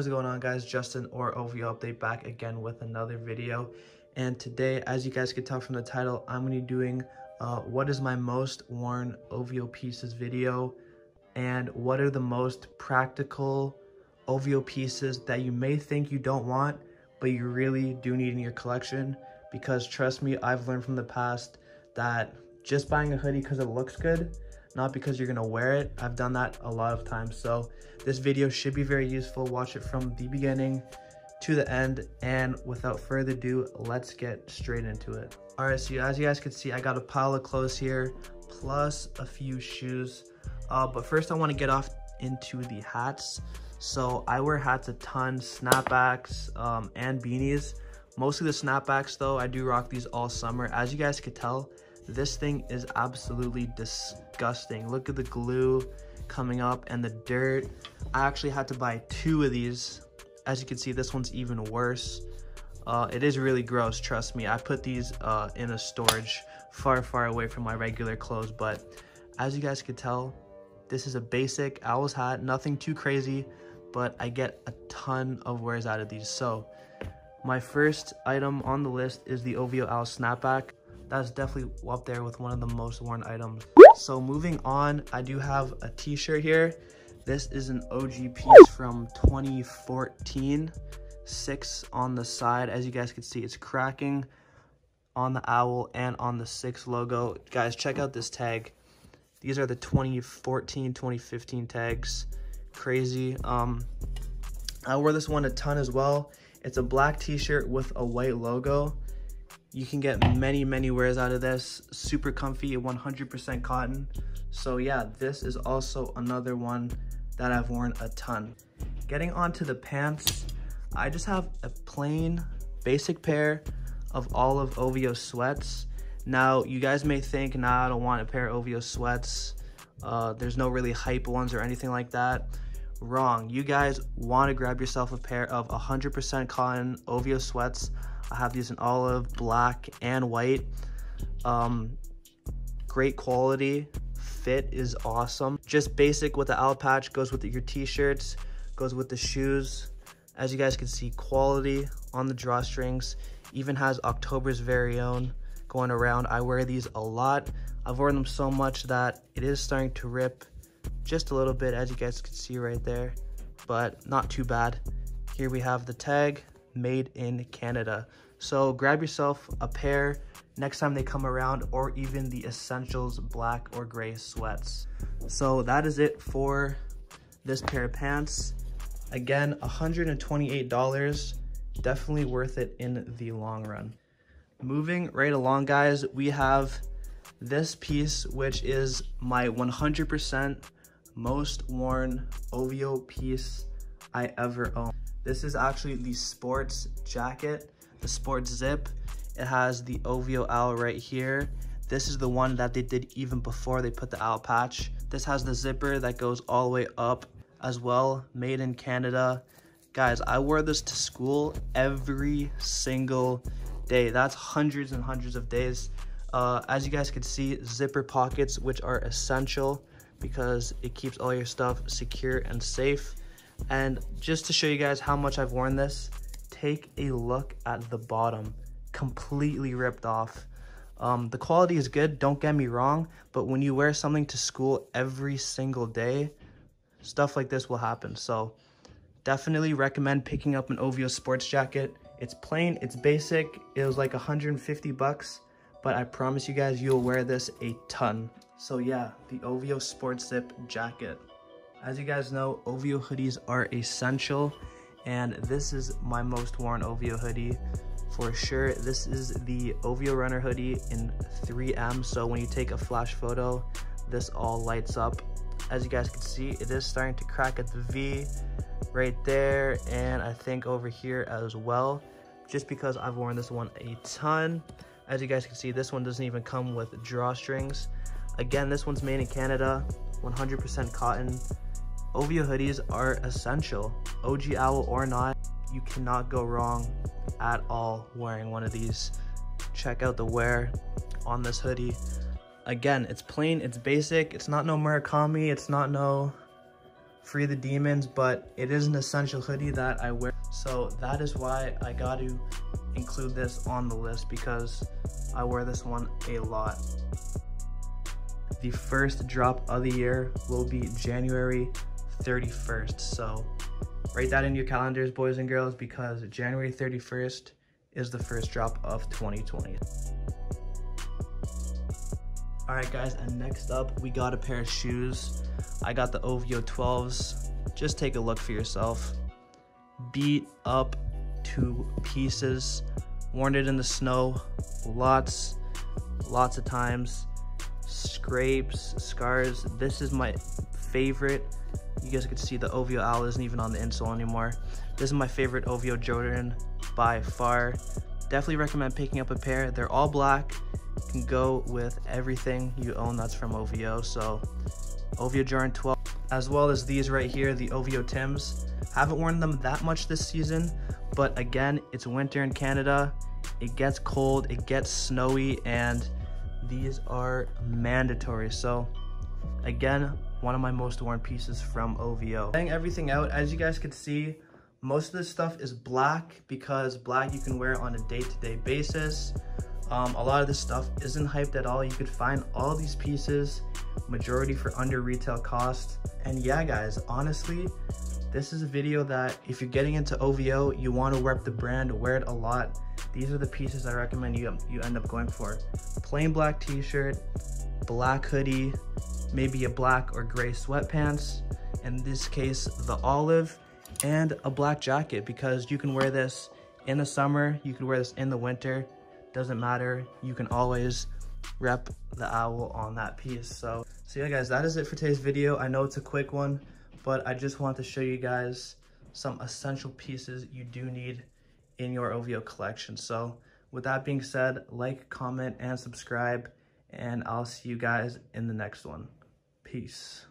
What is going on, guys? Justin or OVO update, back again with another video. And today, as you guys can tell from the title, I'm going to be doing what is my most worn OVO pieces video, and what are the most practical OVO pieces that you may think you don't want but you really do need in your collection. Because trust me, I've learned from the past that just buying a hoodie because it looks good, not because you're gonna wear it. I've done that a lot of times. So this video should be very useful. Watch it from the beginning to the end. And without further ado, let's get straight into it. All right, so as you guys can see, I got a pile of clothes here, plus a few shoes. But first I wanna get off into the hats. So I wear hats a ton, snapbacks and beanies. Mostly the snapbacks though, I do rock these all summer. As you guys could tell, this thing is absolutely disgusting. Look at the glue coming up and the dirt. I actually had to buy two of these. As you can see, this one's even worse. It is really gross, trust me. I put these in a storage far away from my regular clothes. But as you guys could tell, this is a basic owl's hat, nothing too crazy, but I get a ton of wears out of these. So my first item on the list is the OVO owl snapback. That's definitely up there with one of the most worn items. So moving on, I do have a t-shirt here. This is an OG piece from 2014, six on the side. As you guys can see, it's cracking on the owl and on the six logo. Guys, check out this tag. These are the 2014, 2015 tags, crazy. I wore this one a ton as well. It's a black t-shirt with a white logo. You can get many wears out of this. Super comfy, 100% cotton. So yeah, this is also another one that I've worn a ton. Getting onto the pants, I just have a plain basic pair of all of OVO sweats. Now you guys may think, nah, I don't want a pair of OVO sweats, there's no really hype ones or anything like that. Wrong. You guys want to grab yourself a pair of 100% cotton OVO sweats. I have these in olive, black, and white. Great quality. Fit is awesome. Just basic with the owl patch. Goes with your t-shirts. Goes with the shoes. As you guys can see, quality on the drawstrings. Even has October's very own going around. I wear these a lot. I've worn them so much that it is starting to rip just a little bit, as you guys can see right there. But not too bad. Here we have the tag. Made in Canada. So grab yourself a pair next time they come around, or even the essentials black or gray sweats. So that is it for this pair of pants. Again, $128, definitely worth it in the long run. Moving right along, guys, we have this piece, which is my 100% most worn OVO piece I ever owned. This is actually the sports jacket, the sports zip. It has the OVO owl right here. This is the one that they did even before they put the owl patch. This has the zipper that goes all the way up as well. Made in Canada. Guys, I wore this to school every single day. That's hundreds and hundreds of days. As you guys can see, zipper pockets, which are essential because it keeps all your stuff secure and safe. And just to show you guys how much I've worn this, take a look at the bottom, completely ripped off. The quality is good, don't get me wrong, but when you wear something to school every single day, stuff like this will happen. So definitely recommend picking up an OVO sports jacket. It's plain, it's basic. It was like 150 bucks, but I promise you guys, you'll wear this a ton. So yeah, the OVO sports zip jacket. As you guys know, OVO hoodies are essential, and this is my most worn OVO hoodie for sure. This is the OVO Runner hoodie in 3M, so when you take a flash photo, this all lights up. As you guys can see, it is starting to crack at the V right there, and I think over here as well, just because I've worn this one a ton. As you guys can see, this one doesn't even come with drawstrings. Again, this one's made in Canada, 100% cotton. OVO hoodies are essential, OG owl or not. You cannot go wrong at all wearing one of these. Check out the wear on this hoodie. Again, it's plain, it's basic. It's not no Murakami, it's not no free the demons, but it is an essential hoodie that I wear. So that is why I got to include this on the list, because I wear this one a lot. The first drop of the year will be January 31st. So write that in your calendars, boys and girls, because January 31st is the first drop of 2020. All right, guys, and next up, we got a pair of shoes. I got the OVO 12s. Just take a look for yourself. Beat up to pieces. Worn it in the snow lots of times. Scrapes, scars. This is my favorite. You guys could see the OVO owl isn't even on the insole anymore. This is my favorite OVO Jordan by far. Definitely recommend picking up a pair. They're all black. You can go with everything you own that's from OVO. So OVO Jordan 12, as well as these right here, the OVO Tims. Haven't worn them that much this season, but again, it's winter in Canada. It gets cold, it gets snowy, and these are mandatory. So again, one of my most worn pieces from OVO. Playing everything out, as you guys can see, most of this stuff is black, because black you can wear on a day-to-day basis. A lot of this stuff isn't hyped at all. You could find all these pieces, majority for under retail cost. And yeah, guys, honestly, this is a video that if you're getting into OVO, you want to rep the brand, wear it a lot. These are the pieces I recommend you end up going for. Plain black t-shirt, black hoodie, maybe a black or gray sweatpants, in this case, the olive, and a black jacket, because you can wear this in the summer, you can wear this in the winter, doesn't matter. You can always rep the owl on that piece. So yeah, guys, that is it for today's video. I know it's a quick one, but I just want to show you guys some essential pieces you do need in your OVO collection. So with that being said, like, comment, and subscribe, and I'll see you guys in the next one. Peace.